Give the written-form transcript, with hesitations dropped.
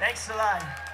Thanks a lot.